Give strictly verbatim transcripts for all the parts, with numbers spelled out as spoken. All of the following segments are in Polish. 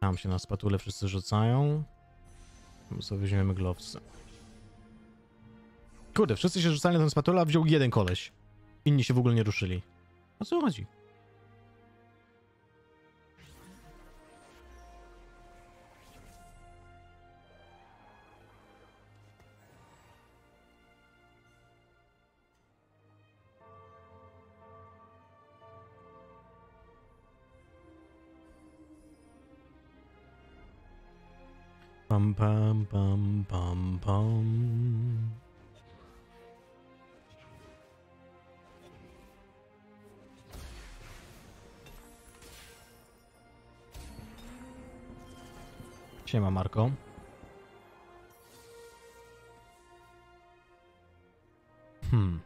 Tam się na spatulę wszyscy rzucają. My sobie weźmiemy glowce. Kurde, wszyscy się rzucali na tę spatulę, a wziął jeden koleś. Inni się w ogóle nie ruszyli. O co chodzi? Pam, pam, pam, pam, pam. Siema, Marko. Hmm.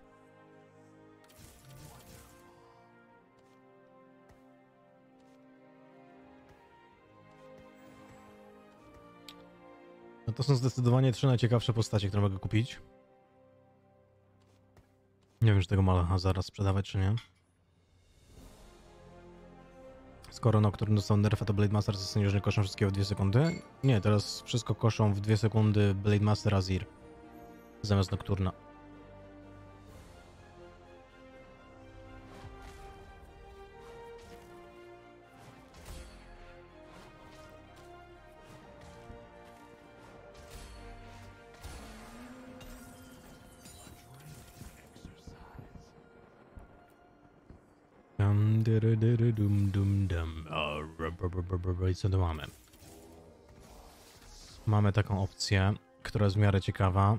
No to są zdecydowanie trzy najciekawsze postacie, które mogę kupić. Nie wiem, czy tego Malacha zaraz sprzedawać, czy nie. Skoro Nocturne są nerfy, to Blade Master zasędzieżnie koszą wszystkiego w dwie sekundy. Nie, teraz wszystko koszą w dwie sekundy Blade Master Azir. Zamiast Nocturna. I co tu mamy? Mamy taką opcję, która jest w miarę ciekawa.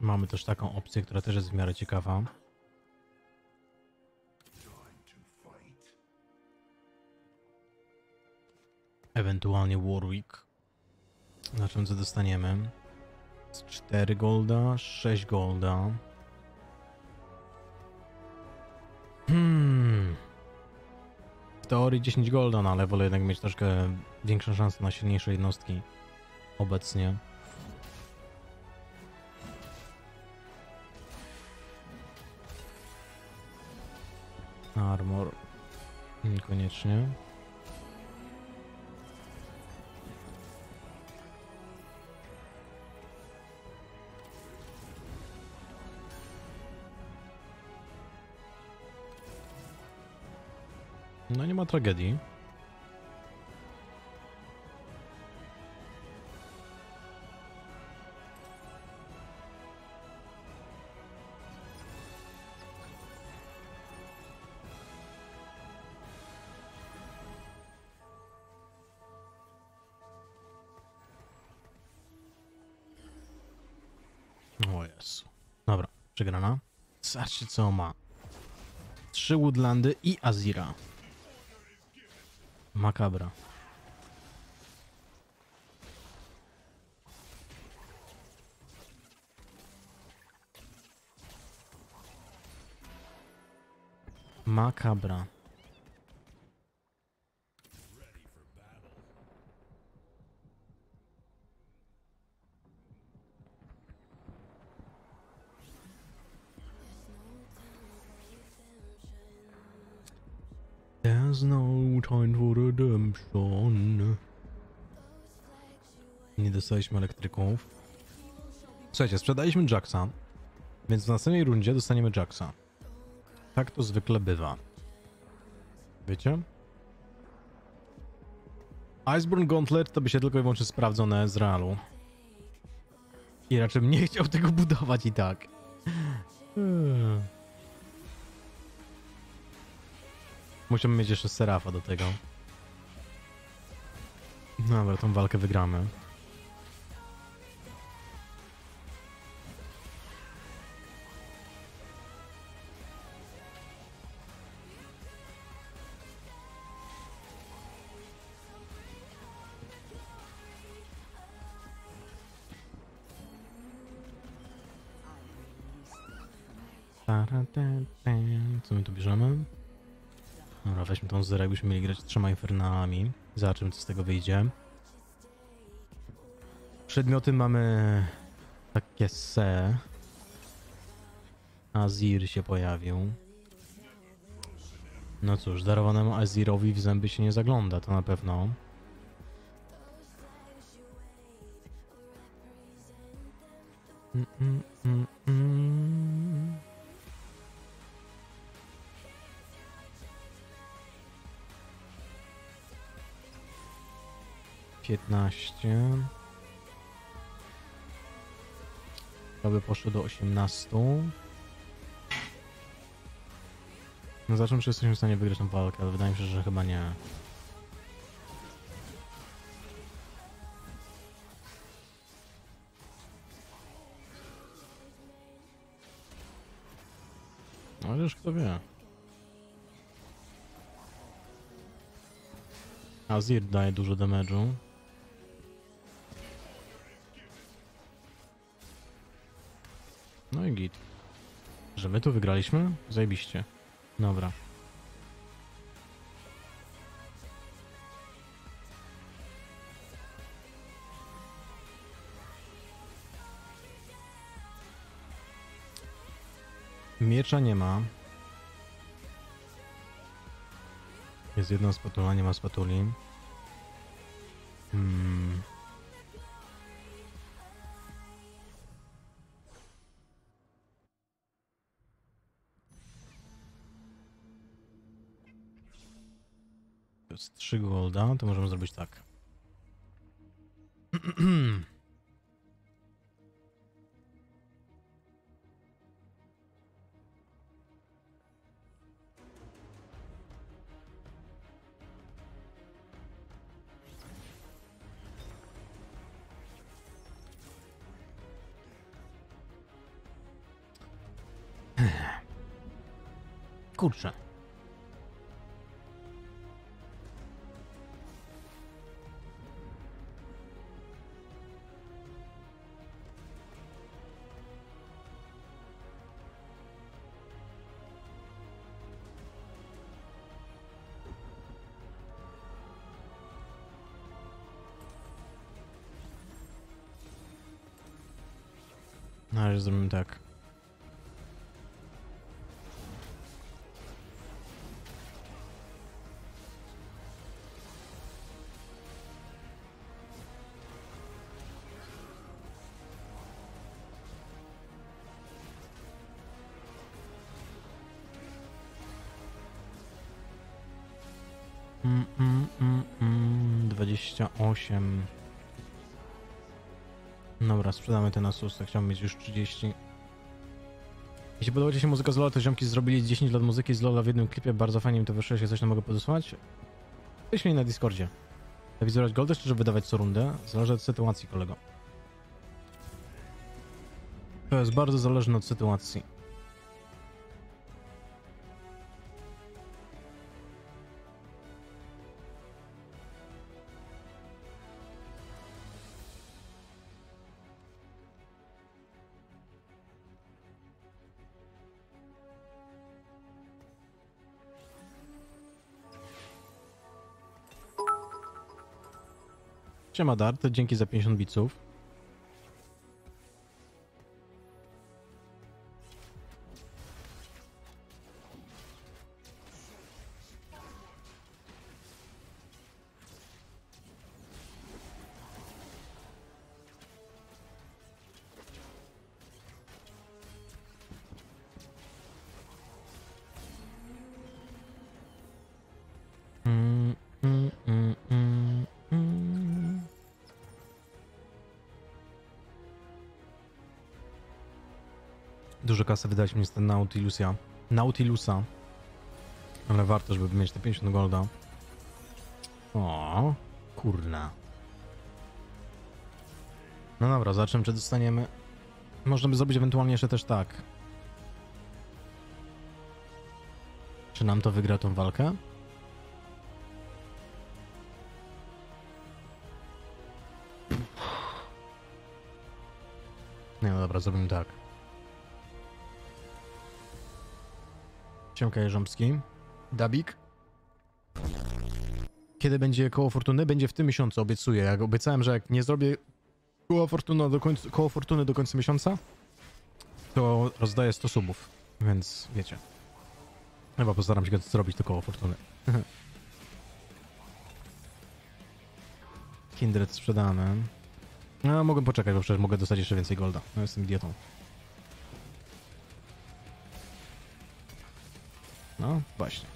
Mamy też taką opcję, która też jest w miarę ciekawa. Ewentualnie Warwick. Na czym co dostaniemy? Z cztery golda, sześć golda. Hmm. W teorii dziesięć golda, no ale wolę jednak mieć troszkę większą szansę na silniejsze jednostki obecnie. Armor. Niekoniecznie. No nie ma tragedii. O Jezu. Dobra, przegrana. Zobaczcie, co ma. Trzy Woodlandy i Azira. Makabra. Makabra. There's no time for redemption. Nie dostaliśmy elektryków. Słuchajcie, sprzedaliśmy Jacksa, więc w następnej rundzie dostaniemy Jacksa. Tak to zwykle bywa. Wiecie? Icebound Gauntlet to by się tylko i wyłącznie sprawdzał na Ezrealu. I raczej nie chciał tego budować i tak. Musimy mieć jeszcze Serafa do tego. Dobra, tą walkę wygramy. Co my tu bierzemy? Dobra, weźmy tą zerę, jakbyśmy mieli grać trzema infernalami. Zobaczymy, co z tego wyjdzie. Przedmioty mamy takie se. Azir się pojawił. No cóż, darowanemu Azirowi w zęby się nie zagląda, to na pewno. Mm, mm, mm, mm. piętnaście. To by poszło do osiemnastu. No zobaczymy, czy jesteśmy w stanie wygrać tą walkę, ale wydaje mi się, że chyba nie. No ale już kto wie. Azir daje dużo damage'u. No i git. Że my tu wygraliśmy? Zajebiście. Dobra. Miecza nie ma. Jest jedno spatula, nie ma spatuli. Hmm. Z trzy golda, to możemy zrobić tak. Kurczę. No, ale zrobimy tak. Mm, mm, mm, mm, dwadzieścia osiem. Dobra, sprzedamy ten Asus, chciałem mieć już trzydzieści. Jeśli podoba Ci się muzyka z Lola, to ziomki zrobili dziesięć lat muzyki z Lola w jednym klipie. Bardzo fajnie mi to wyszło, jeśli coś tam mogę podesłać. Wyślij na Discordzie. Zawizować golda, szczerze wydawać co rundę. Zależy od sytuacji, kolego. To jest bardzo zależne od sytuacji. Siema Dart, dzięki za pięćdziesiąt biców. Dużo kasy wydać mi z ten Nautilusa. Nautilusa. Ale warto, żeby mieć te pięćdziesiąt golda. O, kurna. No dobra, zobaczymy, czy dostaniemy. Można by zrobić ewentualnie jeszcze też tak. Czy nam to wygra tą walkę? Nie, no dobra, zrobimy tak. Siemka Jeżomski. Dabik. Kiedy będzie koło fortuny? Będzie w tym miesiącu, obiecuję. Jak obiecałem, że jak nie zrobię koło fortuny do końca, koło fortuny do końca miesiąca, to rozdaję sto subów. Więc wiecie. Chyba postaram się zrobić to koło fortuny. Kindred sprzedamy. No, mogę poczekać, bo przecież mogę dostać jeszcze więcej golda. No, jestem idiotą. No, właśnie.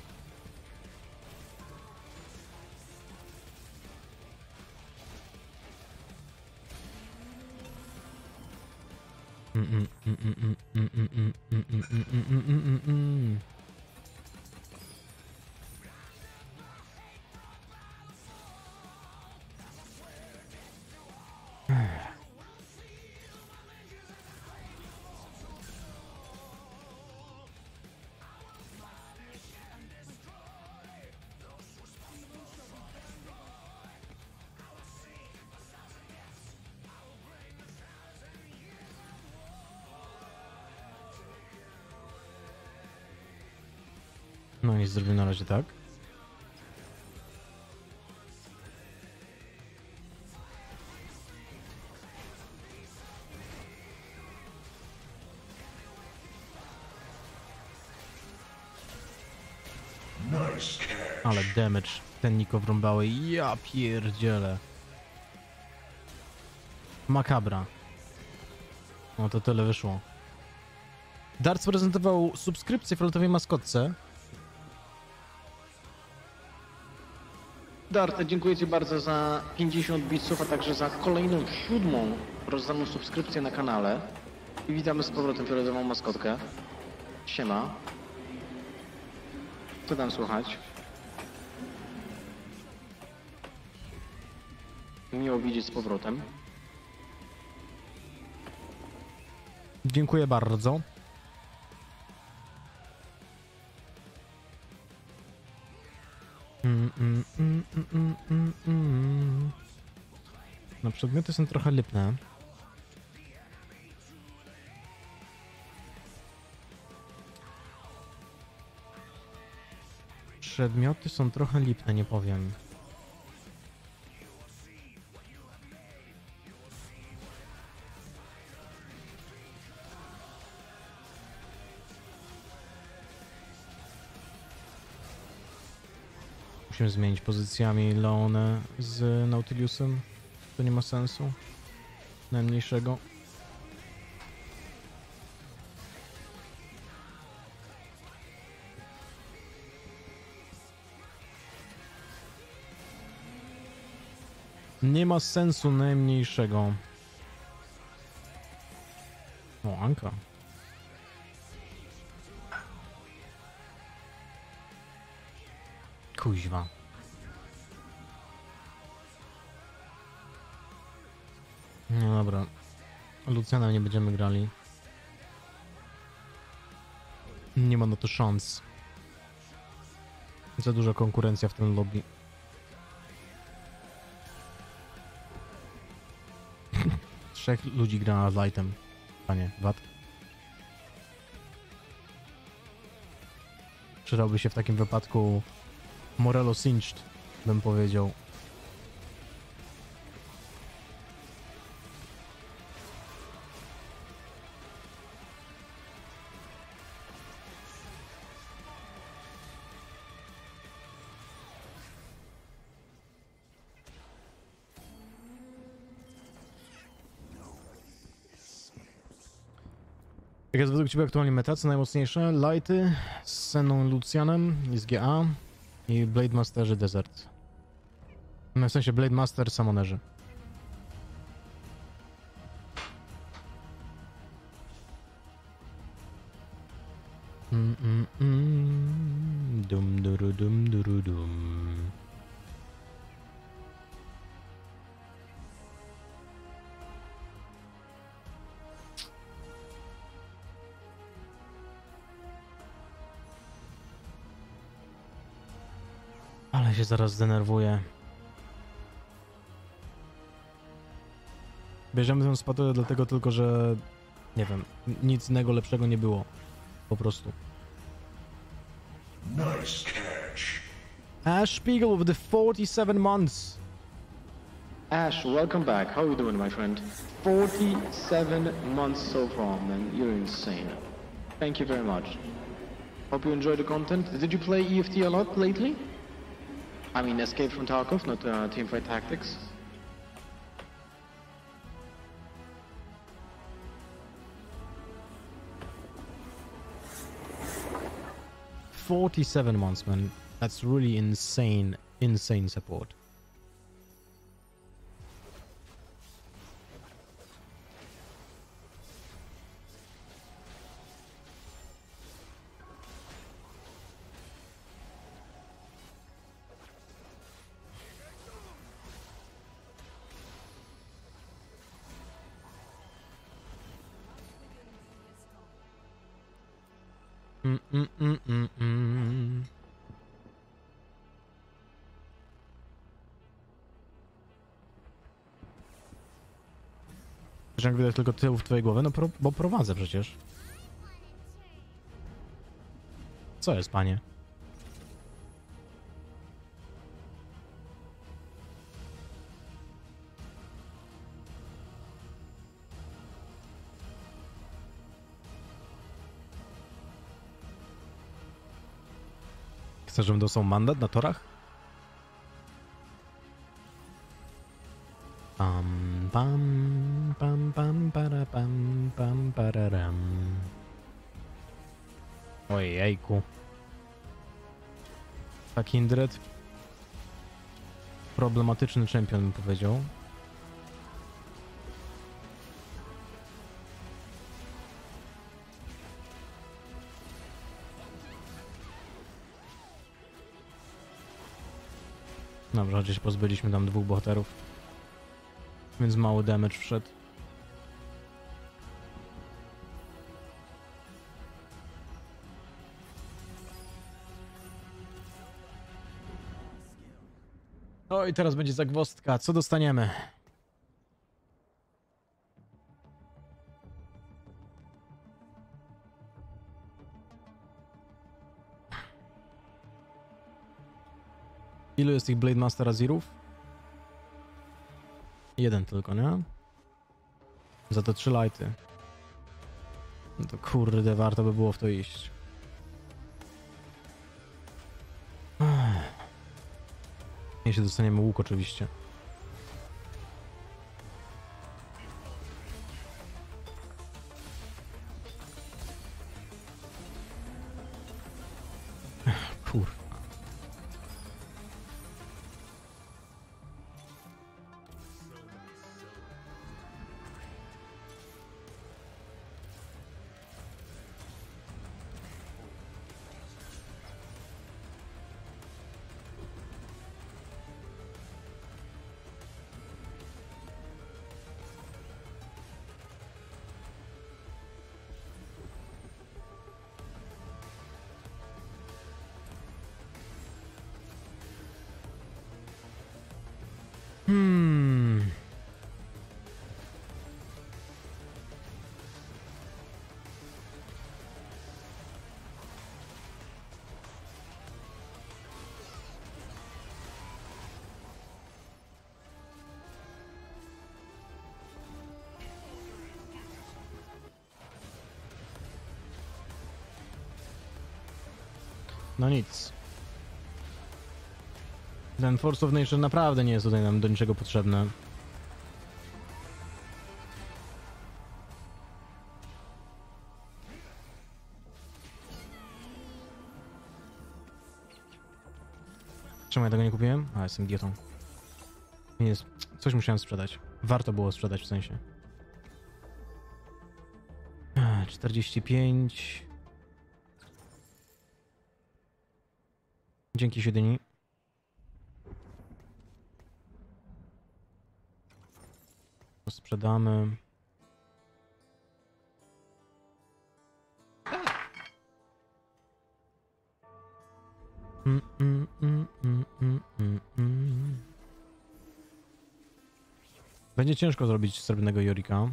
No nic zrobię na razie, tak? Ale damage ten Niko wrąbały, ja pierdzielę. Makabra. No to tyle wyszło. Darts prezentował subskrypcję fioletowej maskotce. Dart, dziękuję Ci bardzo za pięćdziesiąt bitsów, a także za kolejną siódmą rozdaną subskrypcję na kanale. I witamy z powrotem fioletową maskotkę. Siema. Co tam słychać? Miło widzieć z powrotem. Dziękuję bardzo. Mm, mm, mm, mm, mm, mm. No przedmioty są trochę lipne. Przedmioty są trochę lipne, nie powiem. Musimy zmienić pozycjami Leone z Nautilusem. To nie ma sensu. Najmniejszego. Nie ma sensu najmniejszego. O, Anka. Kuźwa. No dobra. Lucianem nie będziemy grali. Nie ma na to szans. Za duża konkurencja w tym lobby. Trzech ludzi gra z Lightem. Panie, wat. Przydałby się w takim wypadku Morello Singed, bym powiedział. Jak jest według Ciebie aktualnie meta, co najmocniejsze? Lighty z Seną Lucianem i z G A. I Blade Masterzy Desert. No, w sensie Blade Master Summonerzy. Mm, mm, mm. Dum, duru, dum, duru, dum. Ale się zaraz zdenerwuję. Bierzemy tę spatulę dlatego tylko, że... Nie wiem, nic innego lepszego nie było. Po prostu. Nice catch. Ash Spiegel with the forty-seven months. Ash, welcome back. How are you doing, my friend? forty-seven months so far, man. You're insane. Thank you very much. Hope you enjoy the content. Did you play E F T a lot lately? I mean, Escape from Tarkov, not uh, Teamfight Tactics. forty-seven months, man. That's really insane, insane support. Mm-mm-mm-mm-mm. Jak widać tylko tył w twojej głowie, no pro, bo prowadzę przecież. Co jest, panie? Chcesz, żebym dostał mandat na torach? Pam, pam, pam, pam, para, pam, pam, pararam. Ojejku. A Kindred? Problematyczny champion, bym powiedział. Dobrze, gdzieś pozbyliśmy tam dwóch bohaterów, więc mało damage wszedł. No i teraz będzie zagwozdka. Co dostaniemy? Ilu jest tych Blade Master Azirów? Jeden tylko, nie? Za to trzy lighty. No to kurde, warto by było w to iść. Jeśli dostaniemy łuk oczywiście. No nic. Ten Force of Nature naprawdę nie jest tutaj nam do niczego potrzebny. Czemu ja tego nie kupiłem? A, jestem idiotą. Nie jest... Coś musiałem sprzedać. Warto było sprzedać w sensie. czterdzieści pięć... Dzięki siedmiu. Sprzedamy. Mm, mm, mm, mm, mm, mm, mm. Będzie ciężko zrobić srebrnego Jorika.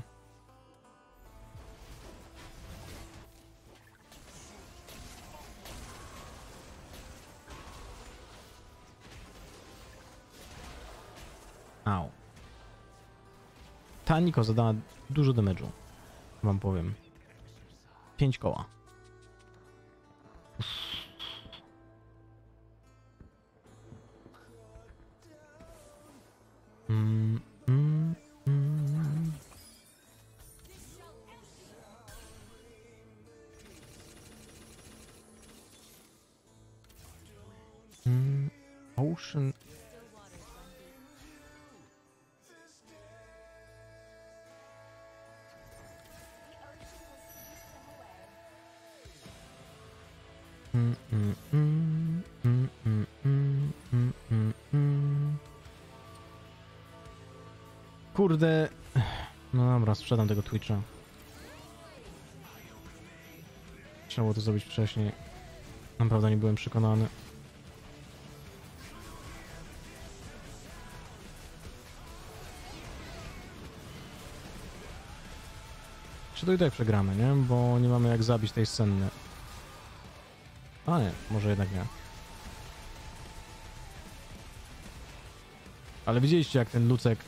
Ta Niko zadała dużo damage'u, wam powiem. pięć koła. Mm, mm, mm. Ocean. Mm, mm, mm, mm, mm, mm, mm, mm, mm. Kurde. No dobra, sprzedam tego Twitcha. Trzeba było to zrobić wcześniej. Naprawdę nie byłem przekonany. Czy to i tak przegramy, nie? Bo nie mamy jak zabić tej sceny. A nie, może jednak nie. Ale widzieliście, jak ten Lucek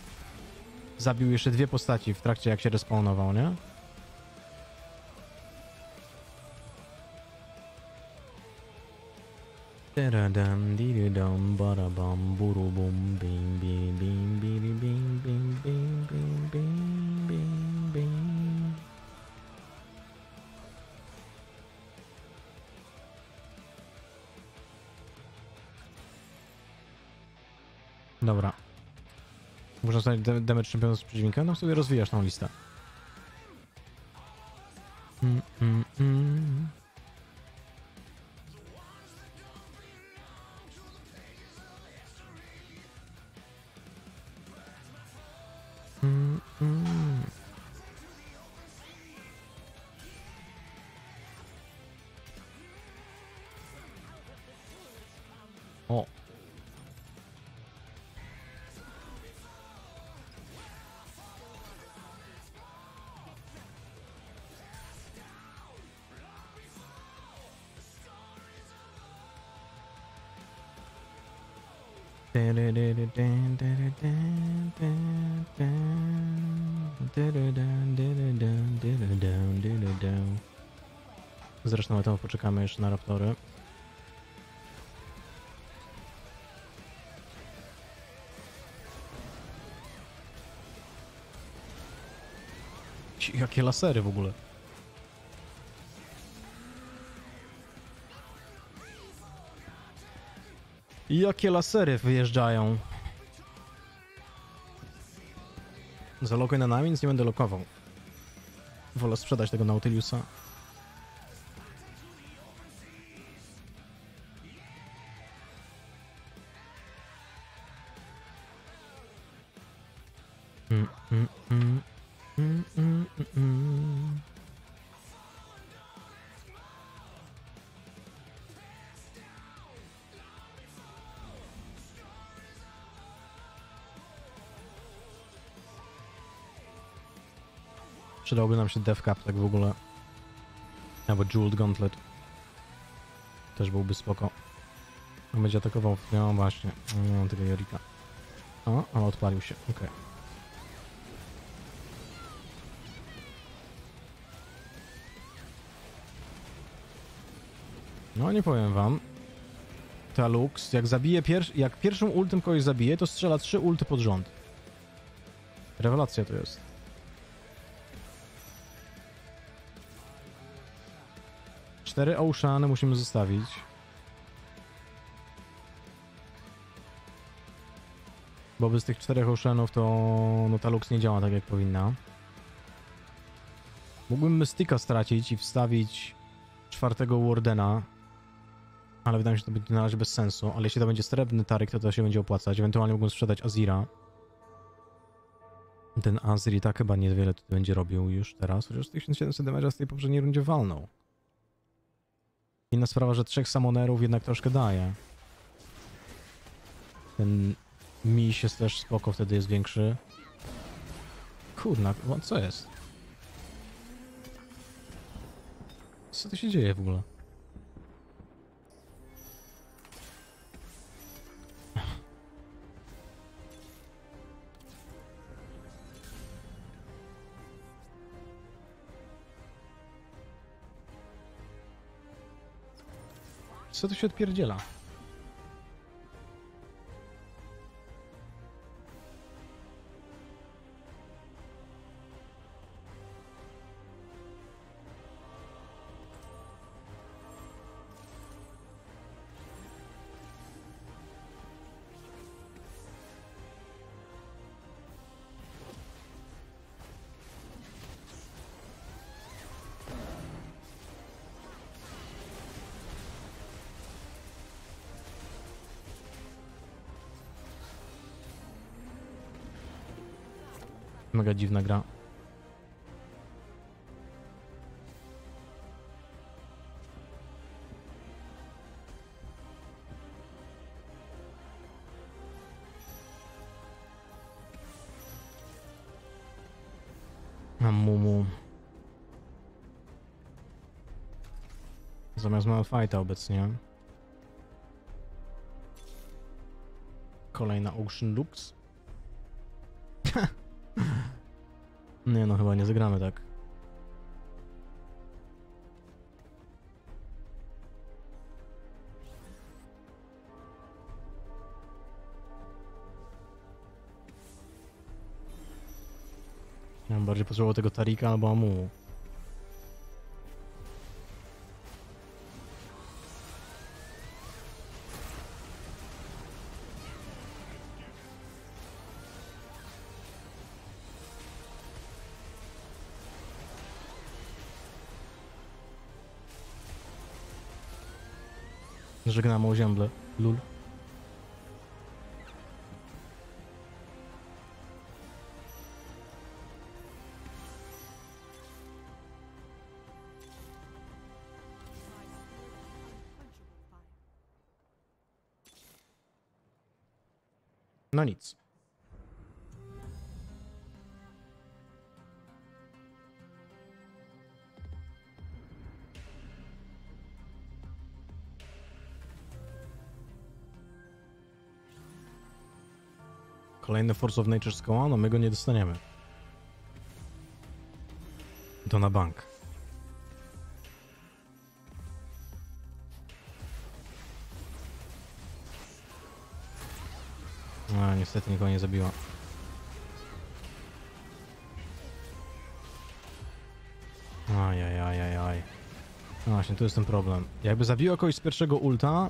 zabił jeszcze dwie postaci w trakcie, jak się respawnował, nie? Dobra. Muszę znaleźć damage czempiona z przeciwnika. No sobie rozwijasz tą listę. Mm, mm, mm. Mm, mm. O. Zresztą na to poczekamy jeszcze na raptory. Jakie lasery w ogóle? Jakie lasery wyjeżdżają? Zalokuj na nami, nic nie będę lokował. Wolę sprzedać tego Nautiliusa. Mm, mm, mm, mm, mm, mm. Przydałby nam się Death Cup tak w ogóle. Albo Jeweled Gauntlet. Też byłby spoko. Będzie atakował. No właśnie. Nie mam tego Jorika. O, ale odpalił się. Okej. Okay. No nie powiem wam. Ta Lux, jak zabije pier jak pierwszą ultem kogoś zabije, to strzela trzy ulty pod rząd. Rewelacja to jest. Cztery Oceany musimy zostawić. Bo bez tych czterech Oceanów to no, ta Lux nie działa tak jak powinna. Mógłbym Mystika stracić i wstawić czwartego Wardena. Ale wydaje mi się, że to będzie na razie bez sensu. Ale jeśli to będzie srebrny Taryk, to to się będzie opłacać. Ewentualnie mógłbym sprzedać Azira. Ten Azir i tak chyba niewiele tutaj będzie robił już teraz. Chociaż tysiąc siedemset damage'a z tej poprzedniej rundzie walnął. Inna sprawa, że trzech summonerów jednak troszkę daje. Ten miś jest też spoko, wtedy jest większy. Kurna, co jest? Co tu się dzieje w ogóle? Co tu się odpierdziela? Mega dziwna gra. Amumu. Zamiast mamy fajta obecnie. Kolejna Ocean Lux. Nie no, chyba nie zagramy tak. Ja bym bardziej potrzebował tego Tarika albo Amu. Żegnamy o ziemble, lul. No nic. Kolejny Force of Nature z koła, no my go nie dostaniemy. To na bank. No niestety nikogo nie zabiła. Ajajajajaj. No właśnie, tu jest ten problem. Jakby zabiła kogoś z pierwszego ulta,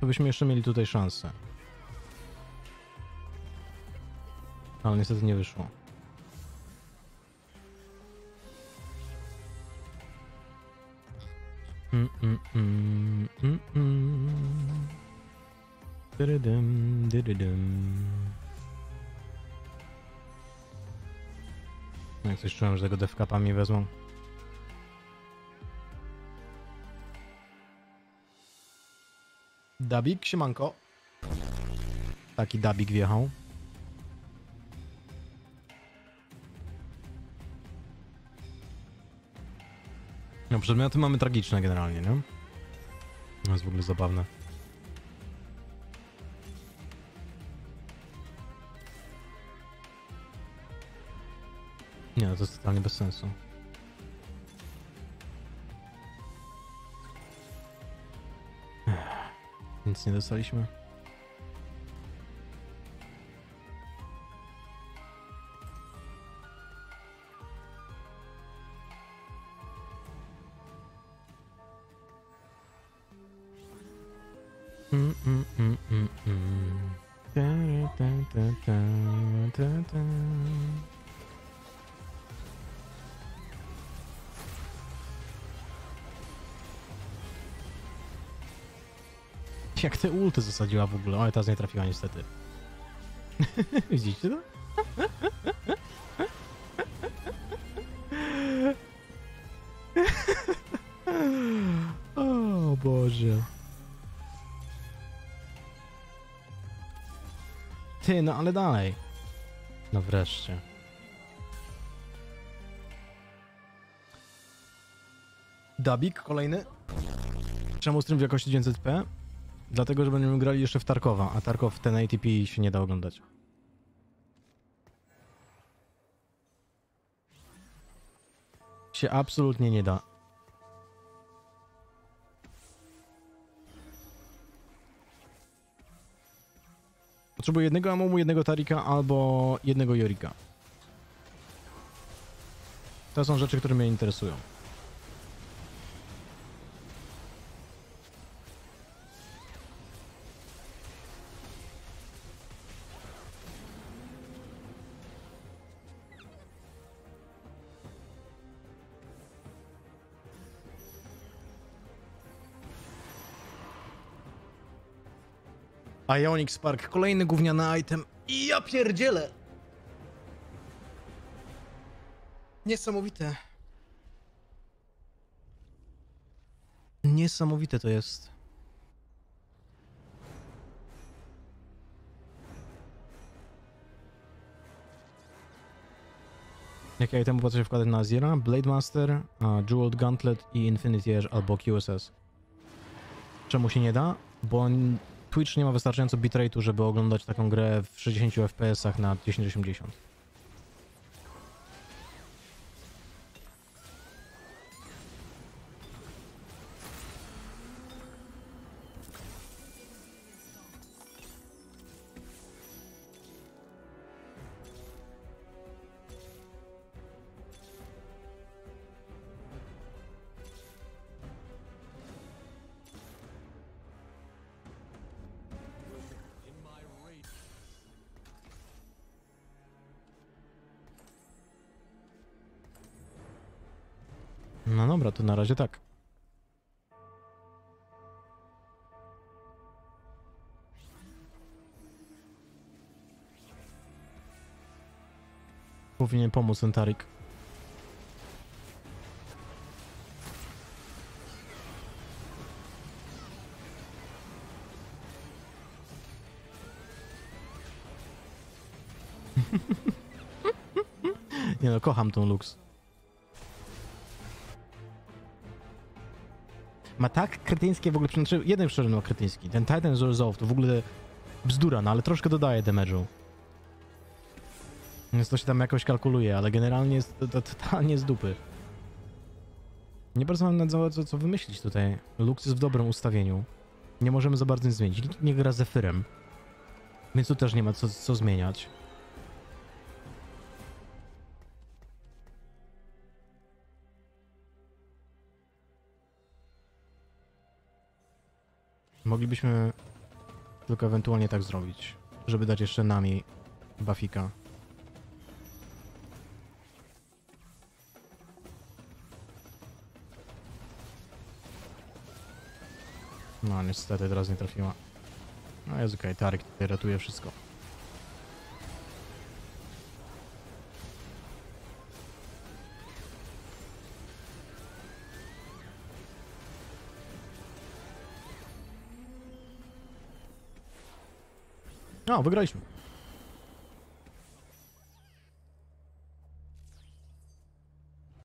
to byśmy jeszcze mieli tutaj szansę. Ale niestety nie wyszło. Mm, mm, mm, mm, mm. Dydydym, dydydym. Jak coś czułem, że tego Death Cupa mi wezmą. Dabik, siemanko. Taki dabik wjechał. No przedmioty mamy tragiczne generalnie, nie? To jest w ogóle zabawne. Nie, to jest totalnie bez sensu. Nic nie dostaliśmy. Jak te ulty zasadziła w ogóle. Oj, ta z nie trafiła niestety. Widzicie to? O Boże. Ty, no ale dalej. No wreszcie. Dabik kolejny. Czemu stream w jakości dziewięćset p? Dlatego, że będziemy grali jeszcze w Tarkowa, a Tarkov w tysiąc osiemdziesiąt p się nie da oglądać. Się absolutnie nie da. Potrzebuję jednego Amumu, jednego Tarika albo jednego Jorika. To są rzeczy, które mnie interesują. Ionic Spark, kolejny gówniany item. I ja pierdzielę! Niesamowite. Niesamowite to jest. Jakie itemy potrzeba wkładać na Azira? Blade Master, uh, Jeweled Gauntlet i Infinity Edge albo Q S S. Czemu się nie da? Bo Twitch nie ma wystarczająco bitrate'u, żeby oglądać taką grę w sześćdziesięciu F P S-ach na tysiąc osiemdziesiąt. No dobra, to na razie tak. Powinien pomóc ten Tarik. Nie no, kocham tą Lux. Ma tak kretyńskie w ogóle, znaczy jeden szczerze ma kretyński, ten Titan z Resolve to w ogóle bzdura, no ale troszkę dodaje damage'u. Więc to się tam jakoś kalkuluje, ale generalnie jest to, to totalnie z dupy. Nie bardzo mam na co, co wymyślić tutaj. Lux jest w dobrym ustawieniu. Nie możemy za bardzo nic zmienić, nikt nie gra z Zefyrem. Więc tu też nie ma co, co zmieniać. Moglibyśmy tylko ewentualnie tak zrobić, żeby dać jeszcze nami buffika. No niestety teraz nie trafiła. No jest okej, Tarik tutaj ratuje wszystko. No, wygraliśmy.